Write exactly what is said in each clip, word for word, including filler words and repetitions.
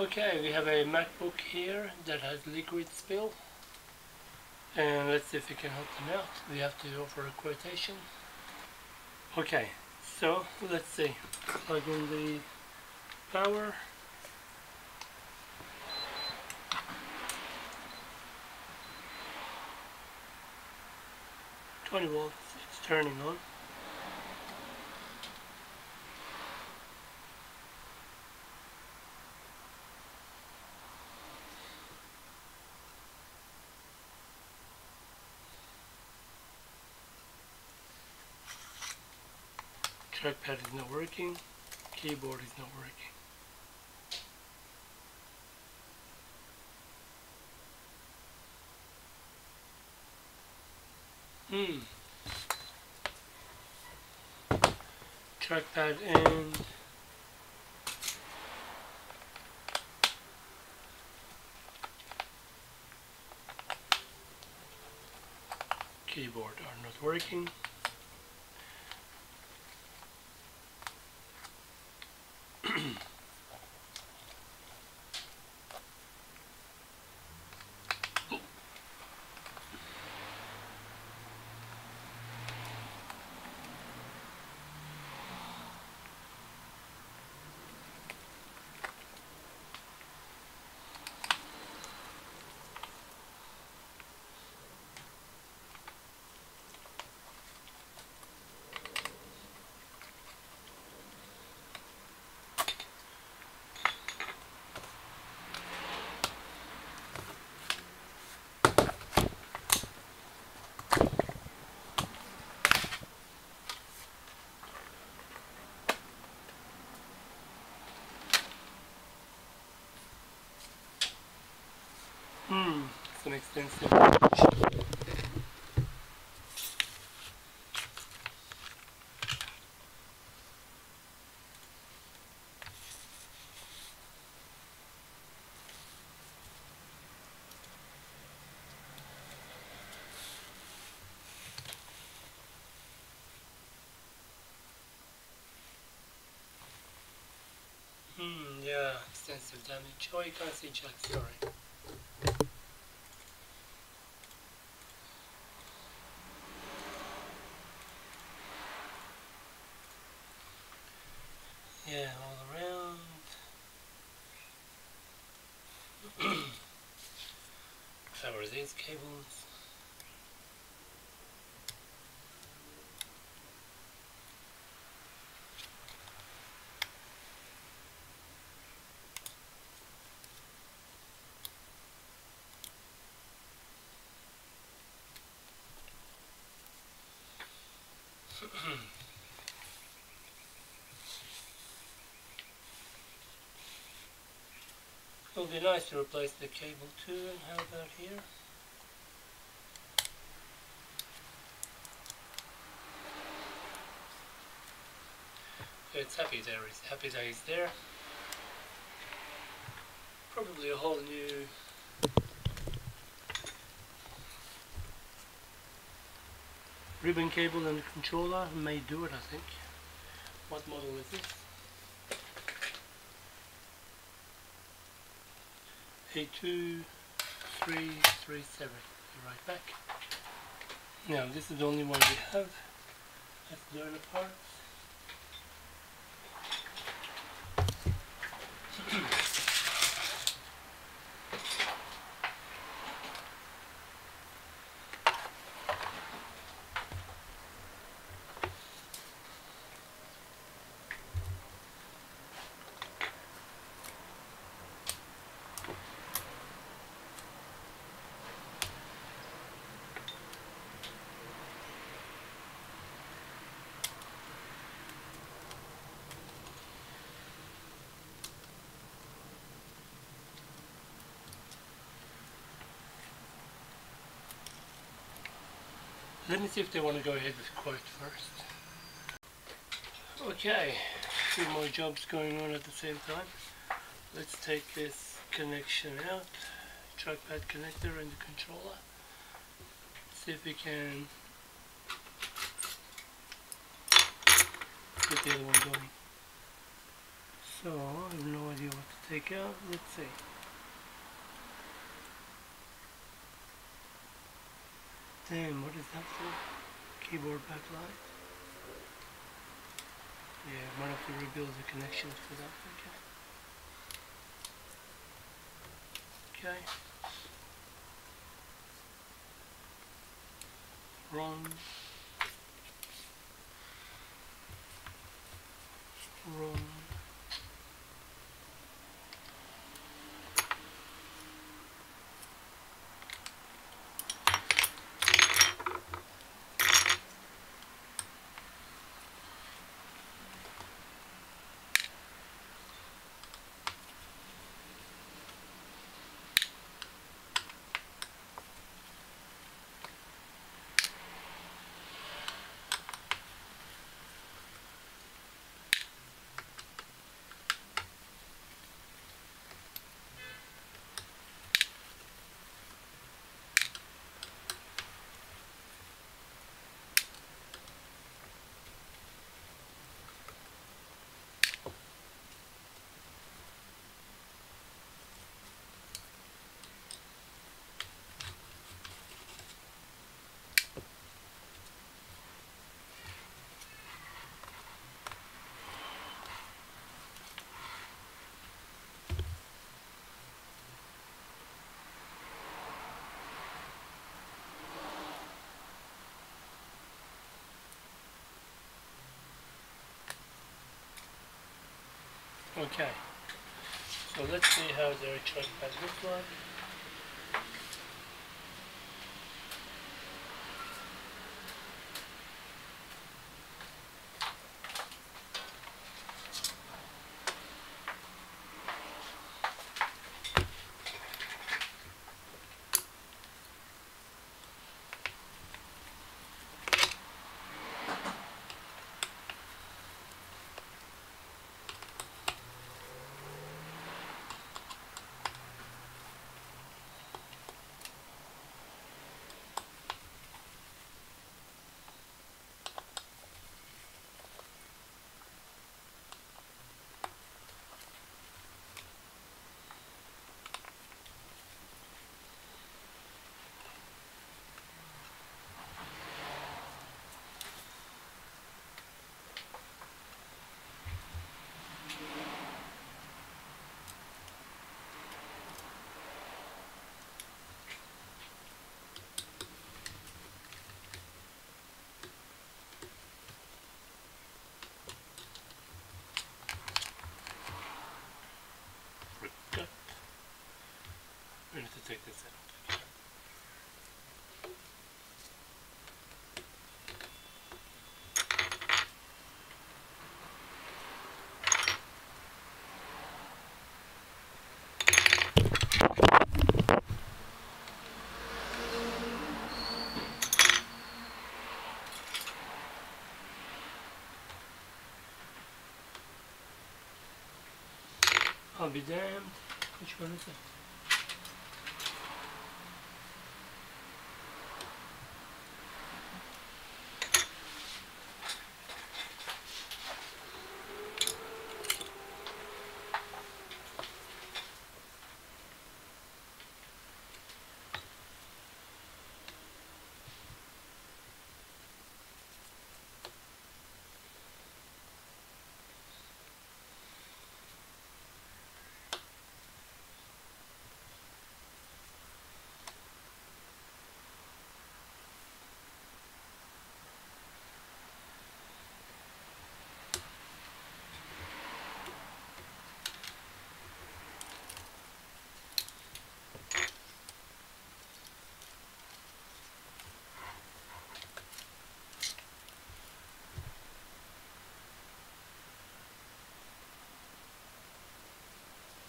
Okay, we have a MacBook here that has liquid spill, and let's see if we can help them out. We have to offer a quotation. Okay, so let's see. Plug in the power. twenty volts, it's turning on. Trackpad is not working, keyboard is not working. Hmm. Trackpad and keyboard are not working. Hmm, it's an extensive package. Hmm, yeah, extensive damage. Oh, you can't see Jack, sorry. Yeah, all around. Cover these cables. It would be nice to replace the cable too, and how about here? It's happy there, it's happy days there. Probably a whole new ribbon cable and controller may do it, I think. What model is this? A two three three seven, be right back. Now this is the only one we have. Let's learn the parts. Let me see if they want to go ahead with quote first. Okay, a few more jobs going on at the same time. Let's take this connection out, trackpad connector and the controller. See if we can get the other one going. So, I have no idea what to do. Take out, let's see. Damn, what is that for? Keyboard backlight? Yeah, I might have to rebuild the connections for that, okay. Okay. Wrong. Wrong. Okay, so let's see how the trackpad looks like. I'm going to take this out. I'll be damned. Which one is it?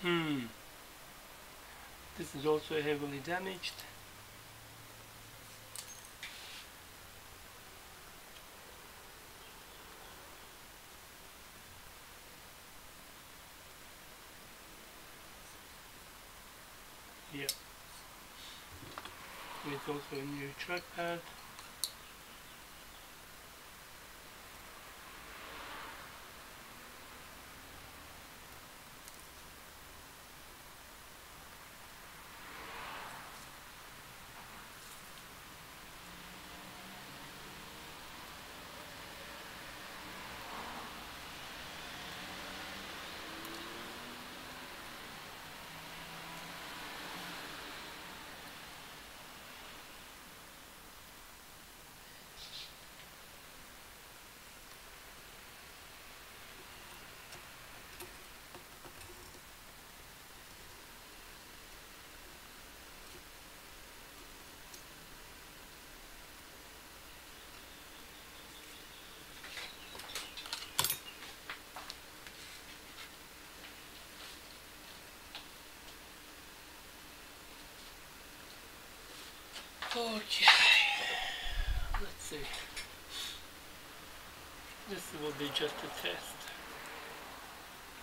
Hmm, this is also heavily damaged. Yeah, it's also a new trackpad. Okay, let's see. This will be just a test,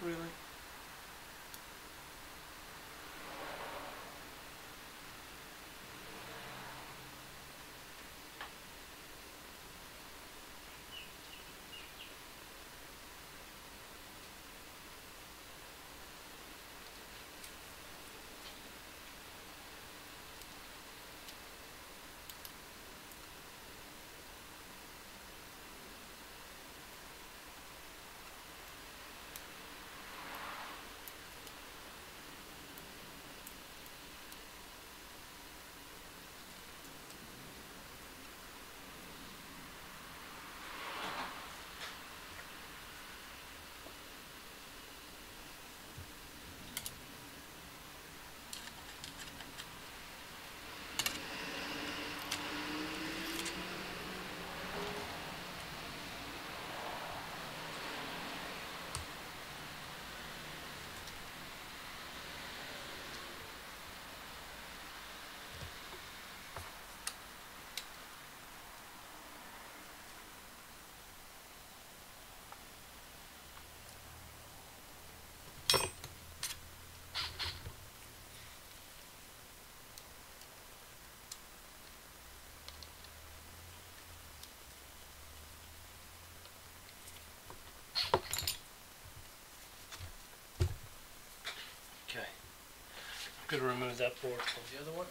really. I'm going to remove that board from the other one.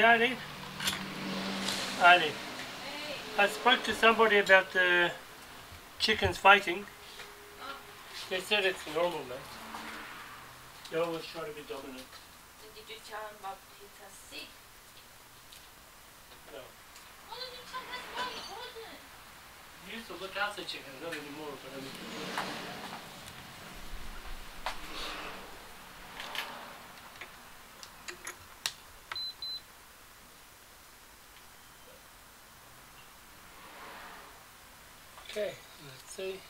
Hey, Ali. Ali. Hey. I spoke to somebody about the chickens fighting. Oh. They said it's normal, man. They always try to be dominant. Did you tell him about Peter's sick? No. Why did you tell him why he wasn't? You used to look after chickens, not anymore, but I mean. Okay, let's see.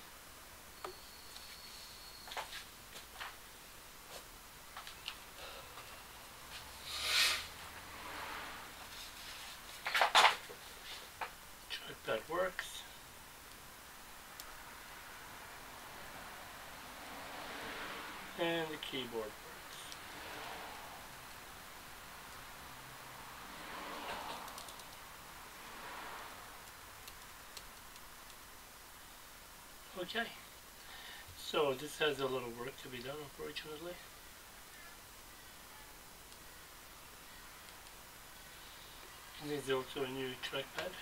Check if that works. And the keyboard works. Okay, so this has a little work to be done, unfortunately. And there's also a new trackpad.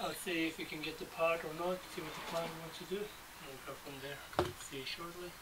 I'll see if you can get the part or not, see what the client wants to do. We'll go from there. See you shortly.